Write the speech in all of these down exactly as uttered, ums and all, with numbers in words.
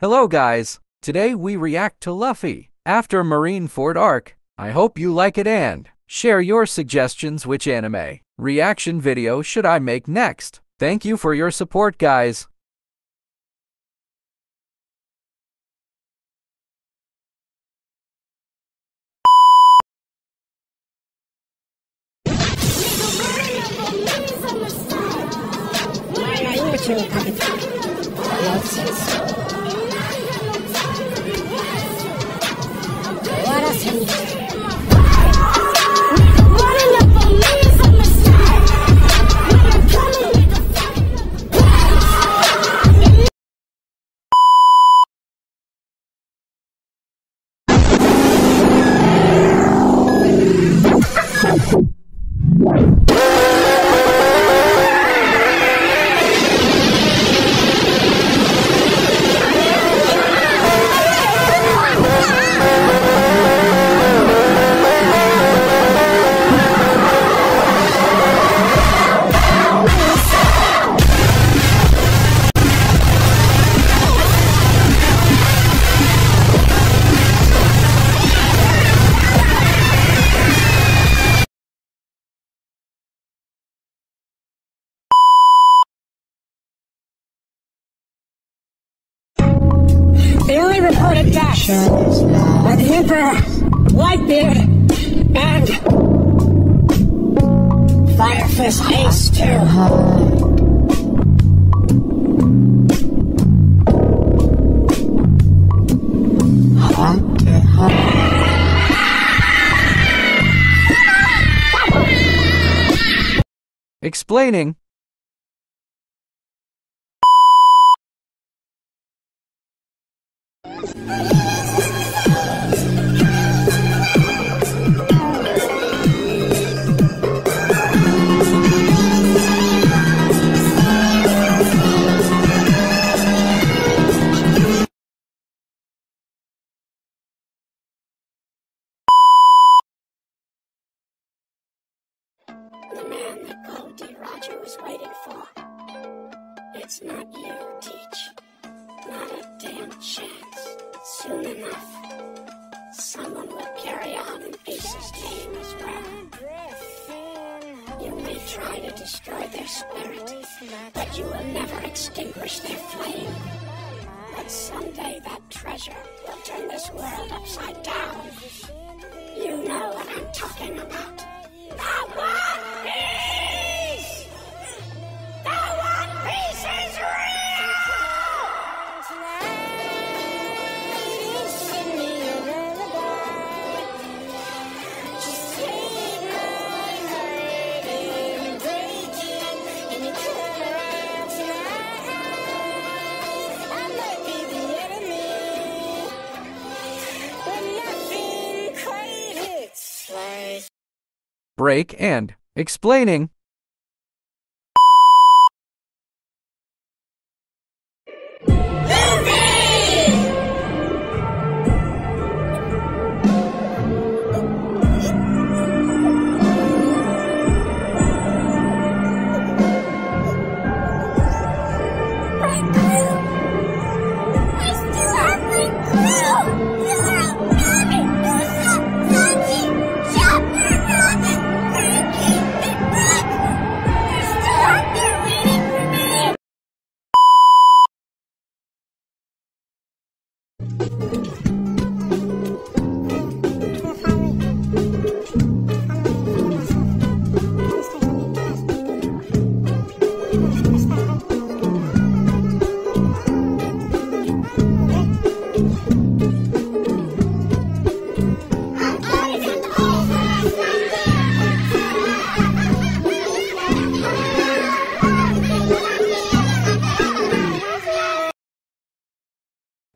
Hello guys, today we react to Luffy after Marineford arc. I hope you like it and share your suggestions which anime reaction video should I make next. Thank you for your support guys. The only reported deaths are the Emperor, Whitebeard, and Fire Fist Ace too. Huh? Explaining. The man that Gol D. Roger was waiting for. It's not you, Teach. Not a damn chance. Soon enough, someone will carry on in Ace's name as well. You may try to destroy their spirit, but you will never extinguish their flame. But someday that treasure will turn this world upside down. You know what I'm talking about. The One Piece! The One Piece is real! Break and explaining.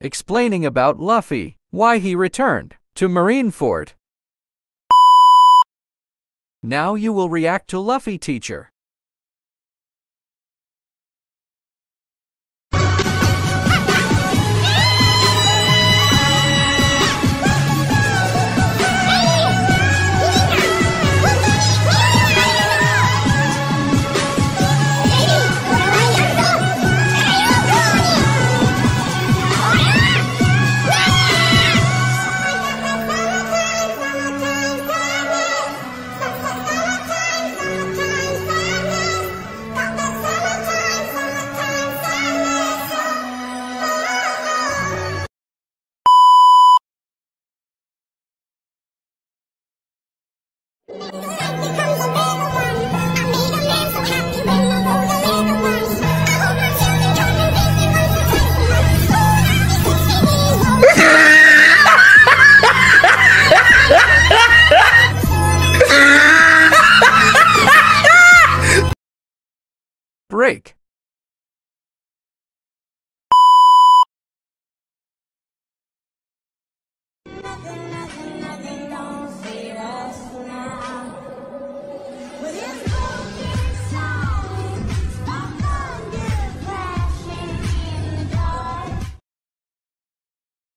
Explaining about Luffy, why he returned to Marineford. Now you will react to Luffy teacher.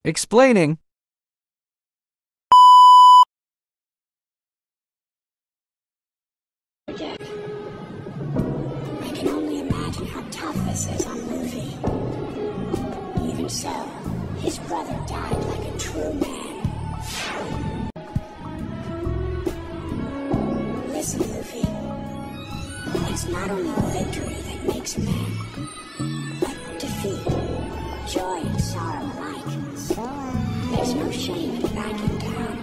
Explaining. Deck. I can only imagine how tough this is on Luffy. Even so, his brother died like a true man. Listen, Luffy. It's not only victory that makes a man, but defeat, joy and sorrow alike. There's no shame in backing down.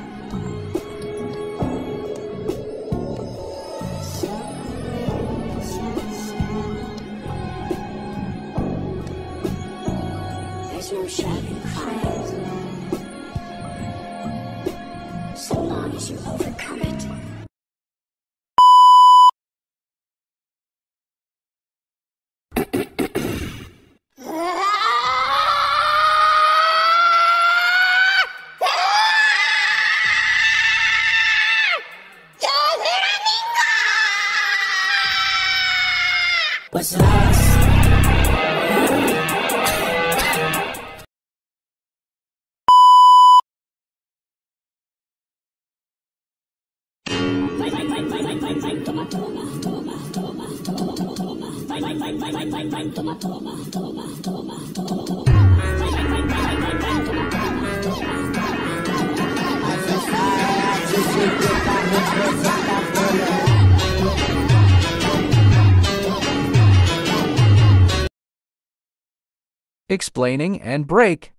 No shame in crying, so long as you overcome it. What's up? Explaining and break.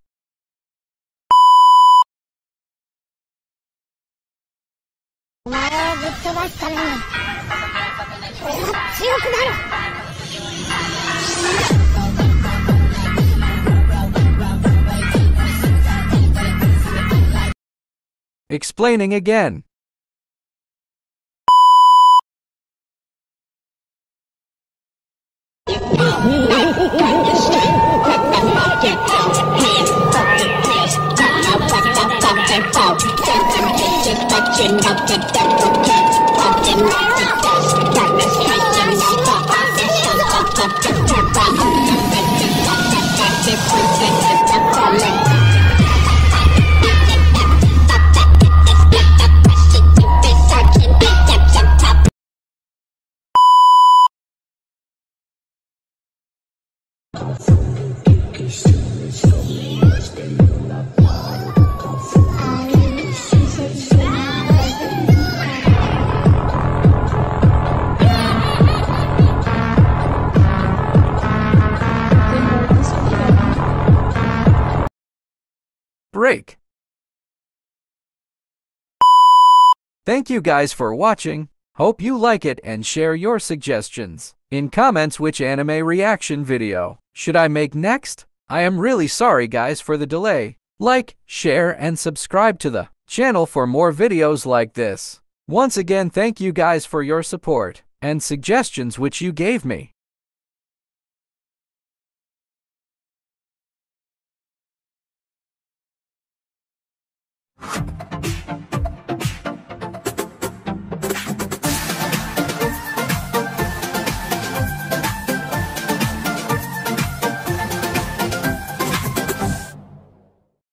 Explaining again. Break. Thank you guys for watching. Hope you like it and share your suggestions in comments. Which anime reaction video should I make next? I am really sorry guys for the delay. Like, share and subscribe to the channel for more videos like this. Once again, thank you guys for your support and suggestions which you gave me.